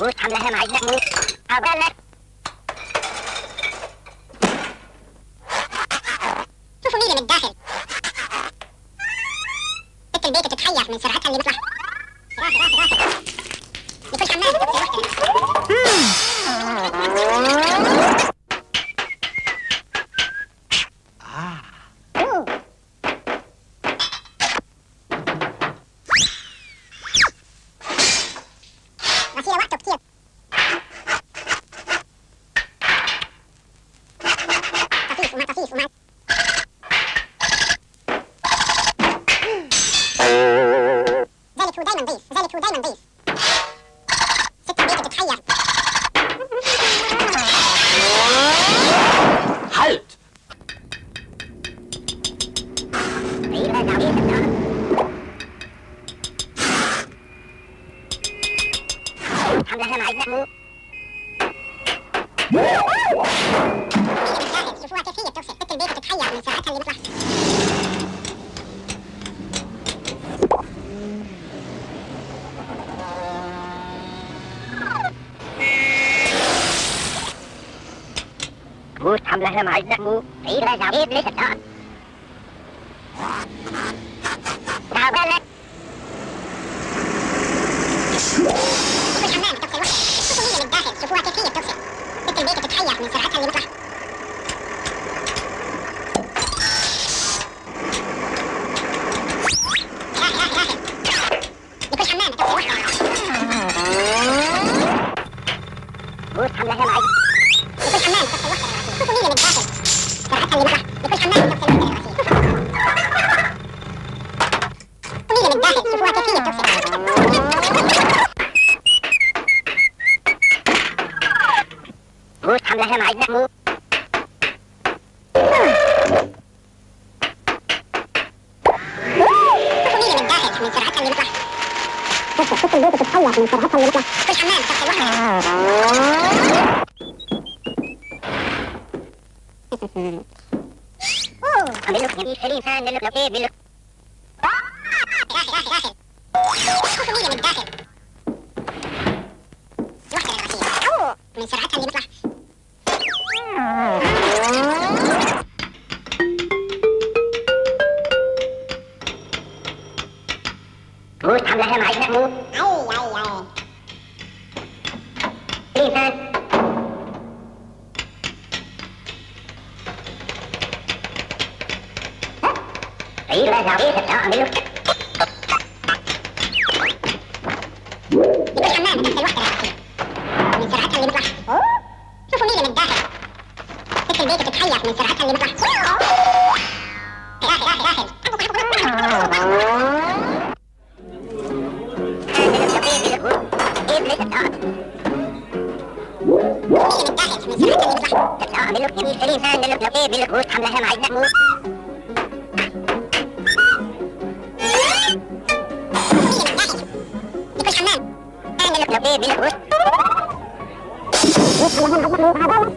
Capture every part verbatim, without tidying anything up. รู้ทำอะไรให้หมาอีกนะมึงเอาไปเลยทุกคนนี่มันด่าเหรอไปที่เบย์ก็จะขยับมันสระกันเลยมั้งلهم عايزنا عيد رزع عيد ليش الآن تعبالك شوفوا الحمام التوكسي الوحدة شوفوا مية من الداخل شوفوها كيف هي التوكسي بنت البيت بتتحير من سرعتها اللي بتروح راحت راحت راحت بكل حمام التوكسي الوحدة بوس حملها معايا بكل حمام التوكسي الوحدة شوفوا مين اللي متاخر سرعتها اللي بقى بكل حمام التوكسي الوحدة شوفوا مين اللي متاخر شوفوها كيف هي التوكسي بوس حملها معايا من سرعتها اللي بتروح في الحمام تحت الوحدة اوه عملوك جميل حليم فان ملوك لو ايه ملوك راحل راحل راحل شوفوا مين اللي متداخل الوحدة الرئيسية اوه من سرعتها اللي بتروح بوس حملها معايا محمود اي اي عيد رزع عيد الطعام اللي وقت بكل حمام تحت الوحدة الرئيسية من سرعتها اللي بتروح شوفوا مين اللي متداخل بنت البيت بتتحير من سرعتها اللي بتروح داخل داخل داخل ملوك جميل حليم فان ملوك لو ايه ملوك بوس حملها معايا محمود بكل حمام فان ملوك لو ايه ملوك بوس حملها معايا محمود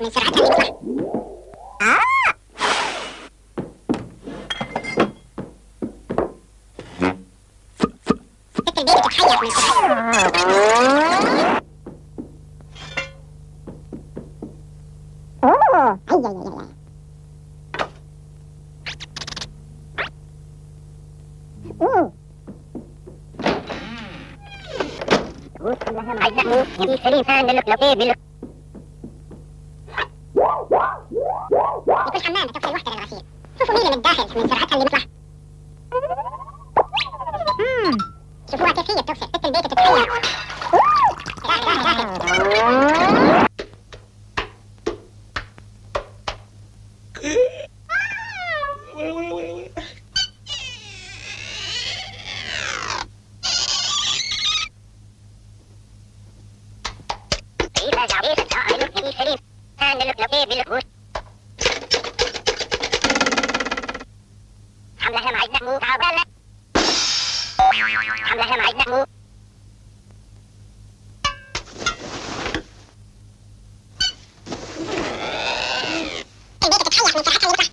من سرعتها نطلع. آه. البيبي تتحير من سرعتها. أوه. هيا يا يا. أوه. بسم الله الرحمن الرحيم. يبي سليم فان لك لطيف لك. I'm